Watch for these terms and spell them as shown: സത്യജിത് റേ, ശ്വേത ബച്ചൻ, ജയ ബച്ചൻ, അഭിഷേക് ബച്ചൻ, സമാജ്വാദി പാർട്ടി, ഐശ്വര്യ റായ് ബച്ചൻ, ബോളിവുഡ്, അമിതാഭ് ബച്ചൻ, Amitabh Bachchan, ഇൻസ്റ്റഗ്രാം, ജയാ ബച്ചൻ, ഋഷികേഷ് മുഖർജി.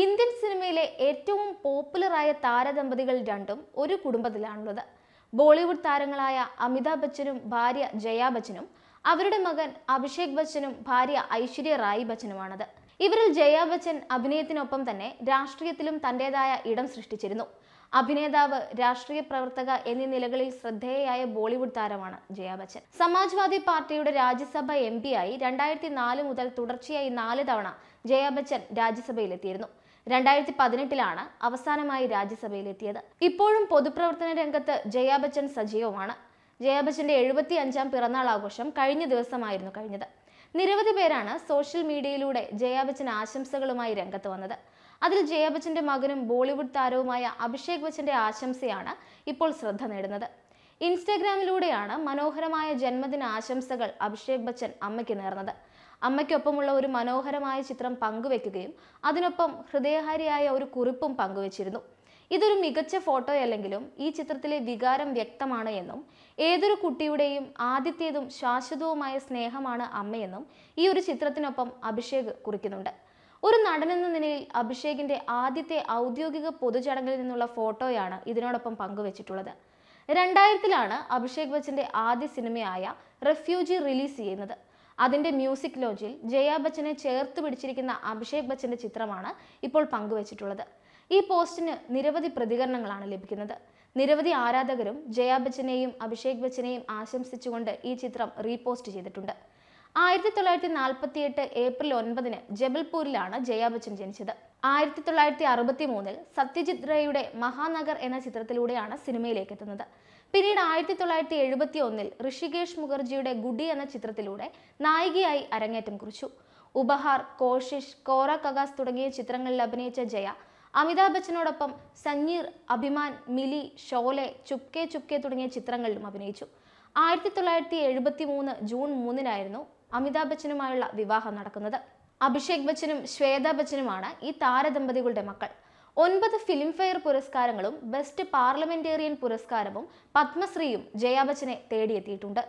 Indian സിനിമയിലെ ഏറ്റവും പോപ്പുലറായ താരദമ്പതികൾ രണ്ടും ഒരു കുടുംബത്തിലാണുള്ളത്. ബോളിവുഡ് താരങ്ങളായ അമിതാഭ് ബച്ചനും ഭാര്യ ജയാ ബച്ചനും അവരുടെ മകൻ അഭിഷേക് ബച്ചനും ഭാര്യ ഐശ്വര്യ റായ് ബച്ചനുമാണത്. ഇവരിൽ ജയാ ബച്ചൻ അഭിനയത്തിനൊപ്പം തന്നെ രാഷ്ട്രീയത്തിലും തൻ്റേതായ ഇടം സൃഷ്ടിച്ചിരുന്നു. അഭിനേതാവ്, രാഷ്ട്രീയ പ്രവർത്തക എന്നീ നിലകളിൽ ശ്രദ്ധേയയായ ബോളിവുഡ് താരമാണ് ജയാ ബച്ചൻ. സമാജ്വാദി പാർട്ടിയുടെ രാജ്യസഭ MP ആയി 2004 മുതൽ തുടർച്ചയായി 4 തവണ ജയാ ബച്ചൻ രാജ്യസഭയിലെത്തിയിരുന്നു. 2018ലാണ് അവസാനമായി രാജ്യസഭയിലെത്തിയത്. ഇപ്പോഴും പൊതുപ്രവർത്തന രംഗത്ത് ജയാ ബച്ചൻ സജീവമാണ്. ജയാ ബച്ചന്റെ 75-ാം പിറന്നാൾ ആഘോഷം കഴിഞ്ഞ ദിവസമായിരുന്നു കഴിഞ്ഞത്. നിരവധി പേരാണ് സോഷ്യൽ മീഡിയയിലൂടെ ജയാ ബച്ചൻ ആശംസകളുമായി രംഗത്ത് വന്നത്. അതിൽ ജയാ ബച്ചന്റെ മകനും ബോളിവുഡ് താരവുമായ അഭിഷേക് ബച്ചന്റെ ആശംസയാണ് ഇപ്പോൾ ശ്രദ്ധ നേടുന്നത്. ഇൻസ്റ്റഗ്രാമിലൂടെയാണ് മനോഹരമായ ജന്മദിന ആശംസകൾ അഭിഷേക് ബച്ചൻ അമ്മയ്ക്ക് നേർന്നത്. അമ്മയ്ക്കൊപ്പമുള്ള ഒരു മനോഹരമായ ചിത്രം പങ്കുവെക്കുകയും അതിനൊപ്പം ഹൃദയഹാരിയായ ഒരു കുറിപ്പും പങ്കുവച്ചിരുന്നു. ഇതൊരു മികച്ച ഫോട്ടോയല്ലെങ്കിലും ഈ ചിത്രത്തിലെ വികാരം വ്യക്തമാണ് എന്നും ഏതൊരു കുട്ടിയുടെയും ആദ്യത്തേതും ശാശ്വതവുമായ സ്നേഹമാണ് അമ്മയെന്നും ഈ ഒരു ചിത്രത്തിനൊപ്പം അഭിഷേക് കുറിക്കുന്നുണ്ട്. ഒരു നടനെന്ന നിലയിൽ അഭിഷേകിന്റെ ആദ്യത്തെ ഔദ്യോഗിക പൊതുചടങ്ങിൽ നിന്നുള്ള ഫോട്ടോയാണ് ഇതിനോടൊപ്പം പങ്കുവച്ചിട്ടുള്ളത്. 2000ലാണ് അഭിഷേക് ബച്ചന്റെ ആദ്യ സിനിമയായ റെഫ്യൂജി റിലീസ് ചെയ്യുന്നത്. അതിന്റെ മ്യൂസിക് ലോഞ്ചിൽ ജയാ ബച്ചനെ ചേർത്ത് പിടിച്ചിരിക്കുന്ന അഭിഷേക് ബച്ചന്റെ ചിത്രമാണ് ഇപ്പോൾ പങ്കുവച്ചിട്ടുള്ളത്. ഈ പോസ്റ്റിന് നിരവധി പ്രതികരണങ്ങളാണ് ലഭിക്കുന്നത്. നിരവധി ആരാധകരും ജയാ ബച്ചനെയും അഭിഷേക് ബച്ചനെയും ആശംസിച്ചുകൊണ്ട് ഈ ചിത്രം റീപോസ്റ്റ് ചെയ്തിട്ടുണ്ട്. 1948 ഏപ്രിൽ 9-ന് ജബൽപൂരിലാണ് ജയാ ബച്ചൻ ജനിച്ചത്. 1963 സത്യജിത് റേയുടെ മഹാനഗർ എന്ന ചിത്രത്തിലൂടെയാണ് സിനിമയിലേക്ക് എത്തുന്നത്. പിന്നീട് 1971 ഋഷികേഷ് മുഖർജിയുടെ ഗുഡി എന്ന ചിത്രത്തിലൂടെ നായികയായി അരങ്ങേറ്റം കുറിച്ചു. ഉപഹാർ, കോശിഷ്, കോറ കഗാസ് തുടങ്ങിയ ചിത്രങ്ങളിൽ അഭിനയിച്ച ജയ അമിതാഭ് ബച്ചനോടൊപ്പം സഞ്ഞീർ, അഭിമാൻ, മിലി, ഷോലെ, ചുപ്കെ ചുപ്കെ തുടങ്ങിയ ചിത്രങ്ങളിലും അഭിനയിച്ചു. 1973 ജൂൺ 3-നായിരുന്നു അമിതാഭ് ബച്ചനുമായുള്ള വിവാഹം നടക്കുന്നത്. അഭിഷേക് ബച്ചനും ശ്വേത ബച്ചനുമാണ് ഈ താരദമ്പതികളുടെ മക്കൾ. 9 ഫിലിംഫെയർ പുരസ്കാരങ്ങളും ബെസ്റ്റ് പാർലമെന്റേറിയൻ പുരസ്കാരവും പത്മശ്രീയും ജയാ ബച്ചനെ തേടിയെത്തിയിട്ടുണ്ട്.